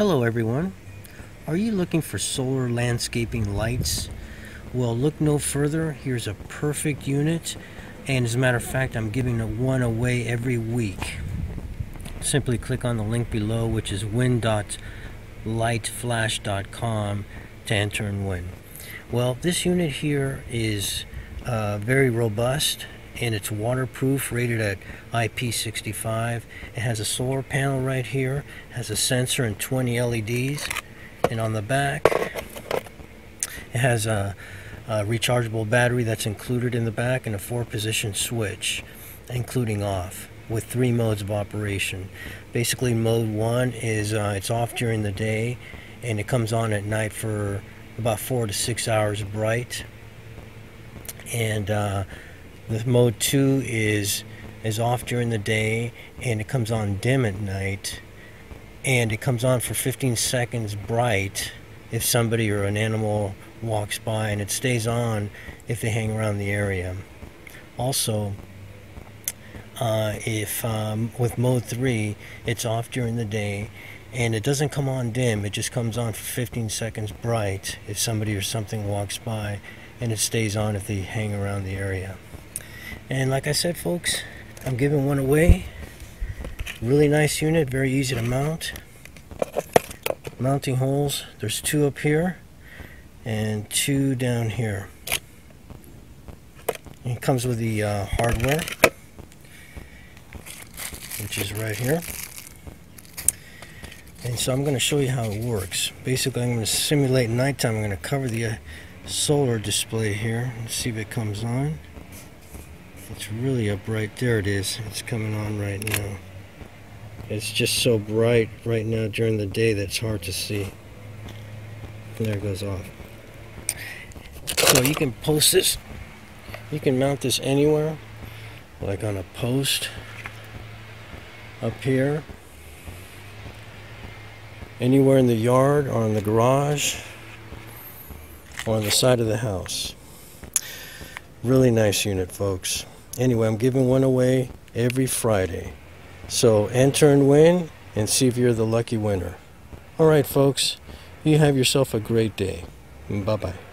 Hello everyone. Are you looking for solar landscaping lights? Well, look no further. Here's a perfect unit, and as a matter of fact, I'm giving one away every week. Simply click on the link below, which is win.lightflash.com, to enter and win. Well, this unit here is very robust, and it's waterproof, rated at IP65. It has a solar panel right here, has a sensor and 20 LEDs, and on the back it has a rechargeable battery that's included in the back, and a 4-position switch including off, with 3 modes of operation. Basically, mode 1 is it's off during the day and it comes on at night for about 4 to 6 hours bright, and the mode 2 is off during the day and it comes on dim at night, and it comes on for 15 seconds bright if somebody or an animal walks by, and it stays on if they hang around the area. Also, with mode 3, it's off during the day and it doesn't come on dim, it just comes on for 15 seconds bright if somebody or something walks by, and it stays on if they hang around the area. And like I said, folks, I'm giving one away. Really nice unit, very easy to mount. Mounting holes, there's 2 up here and 2 down here. And it comes with the hardware, which is right here. And so I'm going to show you how it works. Basically, I'm going to simulate nighttime. I'm going to cover the solar display here and see if it comes on. It's really up right there. It is. It's coming on right now. It's just so bright right now during the day that it's hard to see. And there it goes off. So you can post this. You can mount this anywhere, like on a post up here, anywhere in the yard or in the garage or on the side of the house. Really nice unit, folks. Anyway, I'm giving one away every Friday. So enter and win and see if you're the lucky winner. All right, folks, you have yourself a great day. Bye-bye.